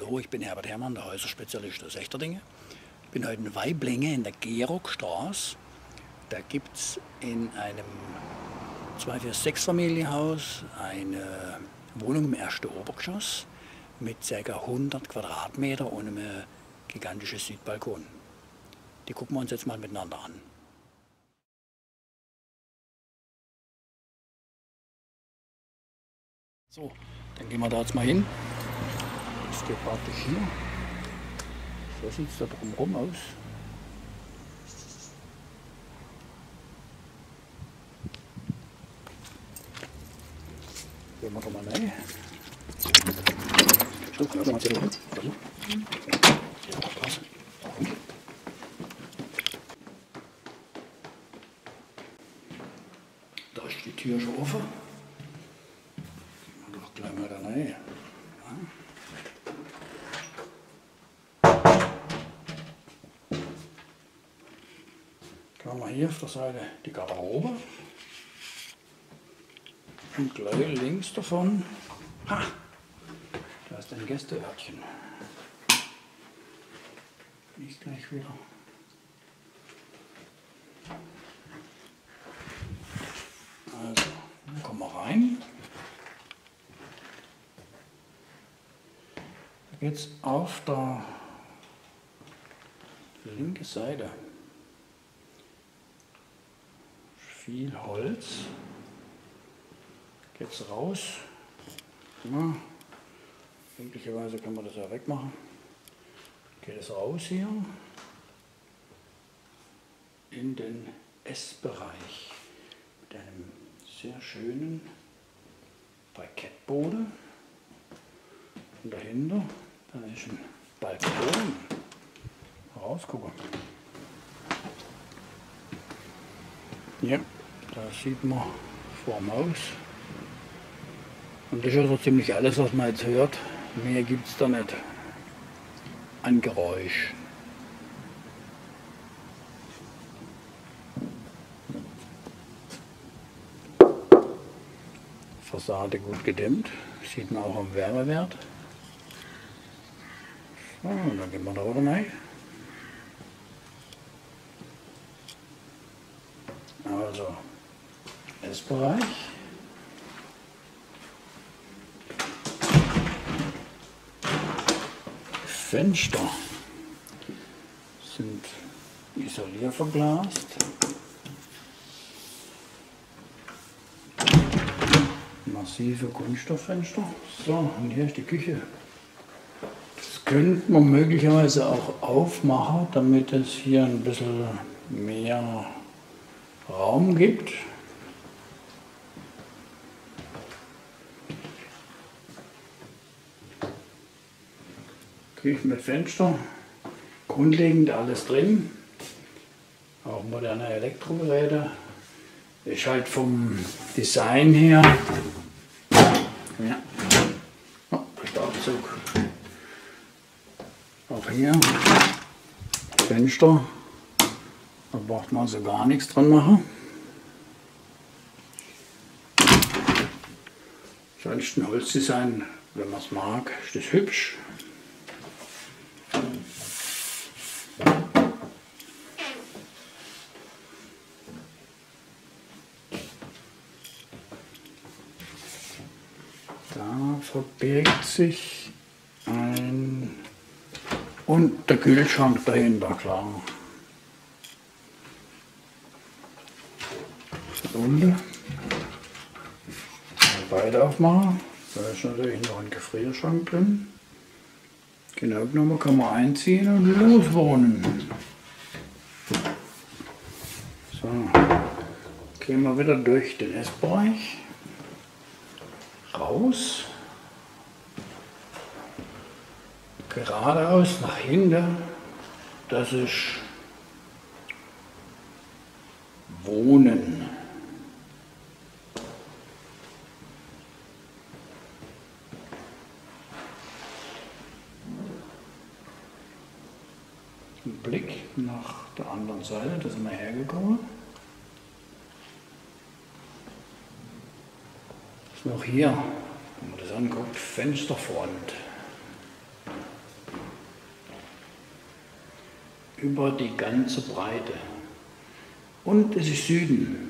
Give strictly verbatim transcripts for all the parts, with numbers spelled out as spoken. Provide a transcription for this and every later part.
Hallo, ich bin Herbert Herrmann, der Häuserspezialist aus Echterdingen. Ich bin heute in Weiblänge in der Gerockstraße. Da gibt es in einem zwei vier sechs Familienhaus eine Wohnung im ersten Obergeschoss mit ca. hundert Quadratmeter und einem gigantischen Südbalkon. Die gucken wir uns jetzt mal miteinander an. So, dann gehen wir da jetzt mal hin. Das geht praktisch hier. So sieht es da drumherum aus. Gehen wir da mal rein. Da ist die Tür schon offen. Gehen wir doch gleich mal da rein. Ja. Haben wir hier auf der Seite die Garderobe und gleich links davon, ha, da ist ein Gästewörtchen. Bin ich gleich wieder. Also, dann kommen wir rein. Jetzt auf der linken Seite. Viel Holz. Geht's raus. Ja, möglicherweise kann man das ja wegmachen. Geht es raus hier in den Essbereich mit einem sehr schönen Parkettboden. Und dahinter, da ist ein Balkon. Rausgucken. Ja. Da sieht man vor dem Haus. Und das ist also ziemlich alles, was man jetzt hört. Mehr gibt es da nicht an Geräusch. Fassade gut gedämmt. Sieht man auch am Wärmewert. So, und dann gehen wir da wieder rein. Also, Essbereich. Fenster sind isolierverglast. Massive Kunststofffenster. So, und hier ist die Küche. Das könnte man möglicherweise auch aufmachen, damit es hier ein bisschen mehr Raum gibt. Küche mit Fenster, grundlegend alles drin, auch moderne Elektrogeräte. Ist halt vom Design her, ja, oh, Staubzug. Auch hier Fenster. Da braucht man also gar nichts dran machen. Sonst ein Holzdesign, wenn man es mag, ist das hübsch. Da verbirgt sich ein... und der Kühlschrank dahinter, klar. Runde. Beide aufmachen. Da ist natürlich noch ein Gefrierschrank drin. Genau genommen kann man einziehen und loswohnen. So, gehen wir wieder durch den Essbereich. Raus. Geradeaus nach hinten. Das ist Wohnen. Blick nach der anderen Seite, da sind wir hergekommen. Ist noch hier, wenn man das anguckt, Fensterfront. über die ganze Breite. Und es ist Süden.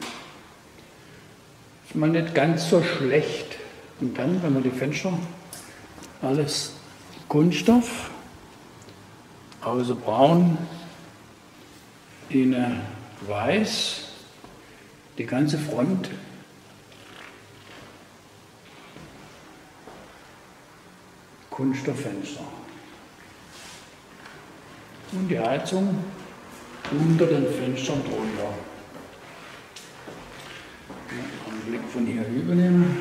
Ist mal nicht ganz so schlecht. Und dann, wenn man die Fenster, alles Kunststoff, außer braun, innen weiß, die ganze Front. Kunststofffenster. Und die Heizung unter den Fenstern drunter. Einen Blick von hier übernehmen.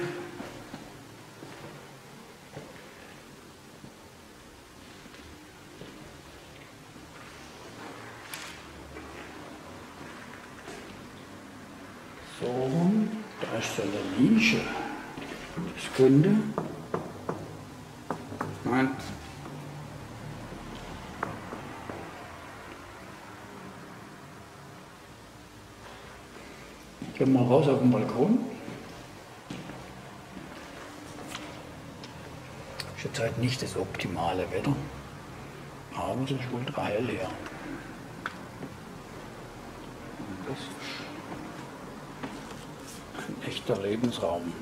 So, da ist so eine Nische. Das könnte. Nein. Gehen wir raus auf den Balkon. Ist jetzt halt nicht das optimale Wetter, aber es ist ultra hell hier. Und das ist ein echter Lebensraum.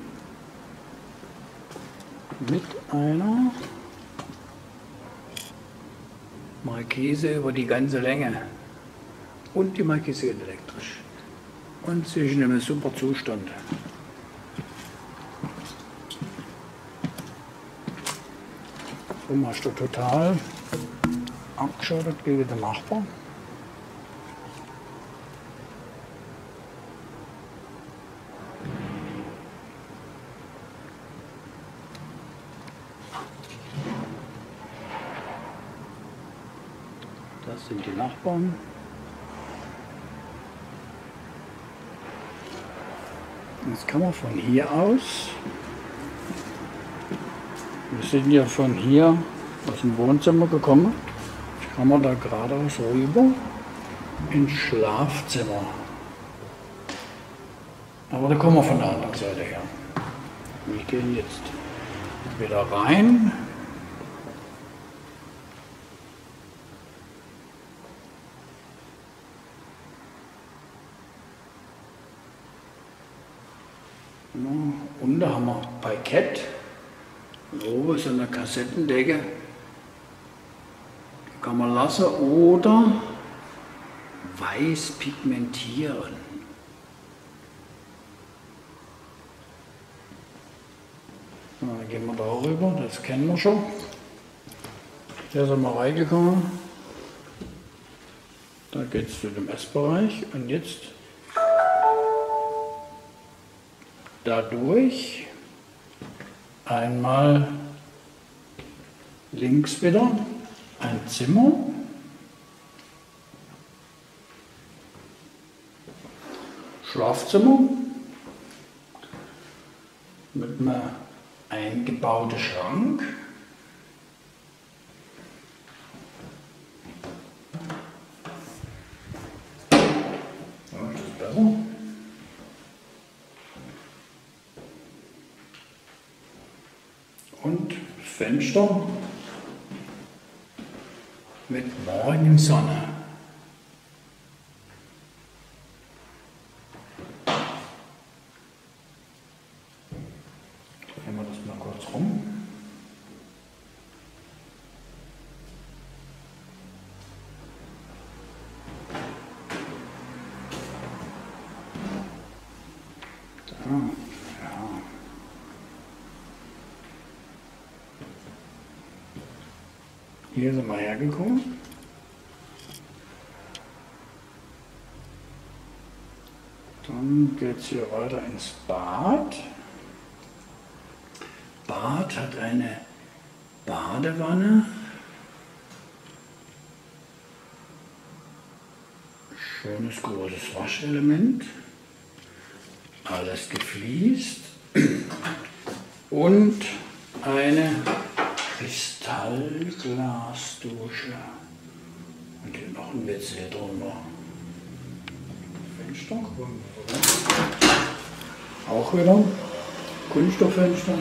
Mit einer Markise über die ganze Länge. Und die Markise geht elektrisch. Und sie ist in einem super Zustand. So hast du total abgeschottet gegen den Nachbarn. Das sind die Nachbarn. Jetzt kann man von hier aus, wir sind ja von hier aus dem Wohnzimmer gekommen, kann man da geradeaus rüber ins Schlafzimmer. Aber da kommen wir von der anderen Seite her. Wir gehen jetzt wieder rein. Und da haben wir Parkett, oben ist eine Kassettendecke, die kann man lassen oder weiß pigmentieren. Na, dann gehen wir da rüber, das kennen wir schon. Da sind wir reingekommen, da geht es zu dem Essbereich und jetzt dadurch einmal links wieder ein Zimmer, Schlafzimmer mit einem eingebauten Schrank, Fenster mit Morgensonne. Drehen wir das mal kurz rum. Da. Hier sind wir hergekommen. Dann geht es hier weiter ins Bad. Bad hat eine Badewanne. Schönes großes Waschelement. Alles gefliest. Und eine Kristallglasdusche und hier noch ein W C drunter. Fenster, auch wieder Kunststofffenster.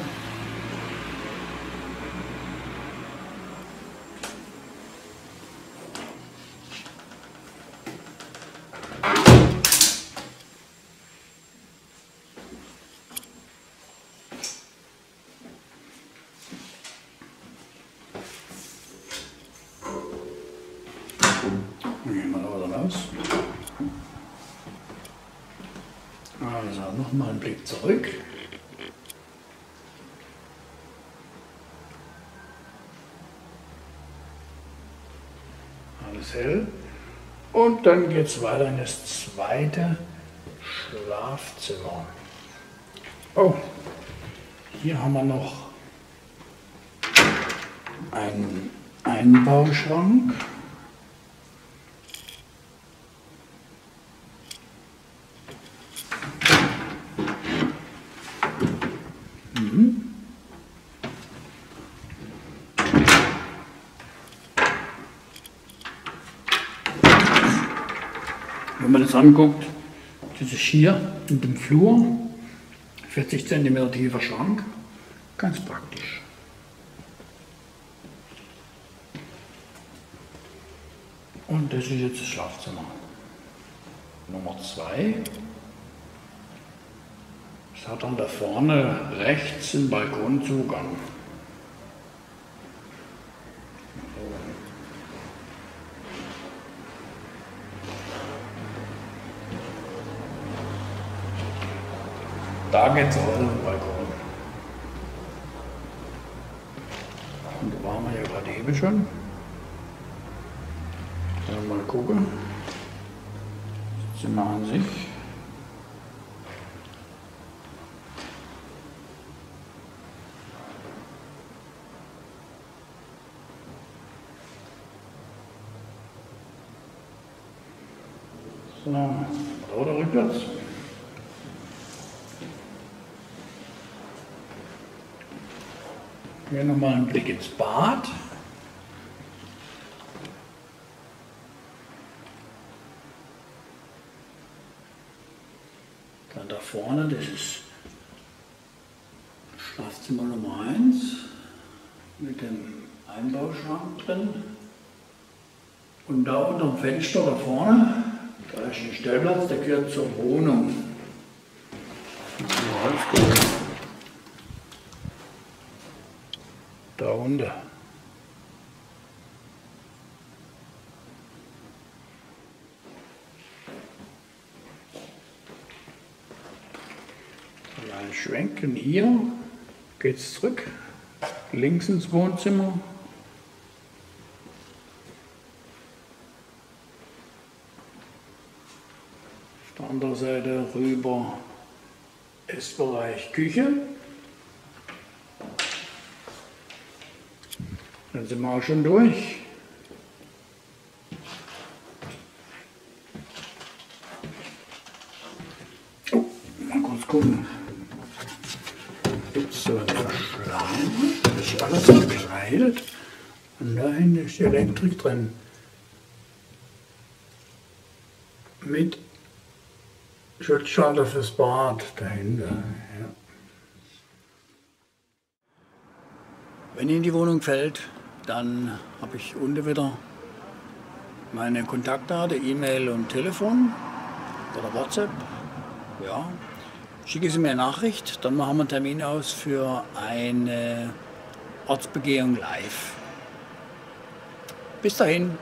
raus. Also nochmal einen Blick zurück. Alles hell. Und dann geht es weiter in das zweite Schlafzimmer. Oh, hier haben wir noch einen Einbauschrank. Wenn man das anguckt, das ist hier in dem Flur, vierzig Zentimeter tiefer Schrank, ganz praktisch. Und das ist jetzt das Schlafzimmer. Nummer zwei. Es hat dann da vorne rechts den Balkonzugang. Da geht es auf den Balkon. Und da waren wir ja gerade eben schon. Dann mal gucken. Das Zimmer an sich. So, oder rückwärts. Hier nochmal einen Blick ins Bad. Dann da vorne, das ist Schlafzimmer Nummer eins mit dem Einbauschrank drin. Und da unter dem Fenster da vorne, da ist ein Stellplatz, der gehört zur Wohnung. Da unten. Ein Schwenken hier, geht's zurück, links ins Wohnzimmer. Auf der anderen Seite rüber, Essbereich, Küche. Dann sind wir auch schon durch. Oh, mal kurz gucken. Jetzt so verschlagen. Das ist alles verkleidet. Und da hinten ist die Elektrik drin. Mit Schutzschalter fürs Bad dahinter. Ja. Wenn Ihnen die Wohnung gefällt, dann habe ich unten wieder meine Kontaktdaten, E-Mail und Telefon oder WhatsApp. Ja. Schicken Sie mir eine Nachricht, dann machen wir einen Termin aus für eine Ortsbegehung live. Bis dahin.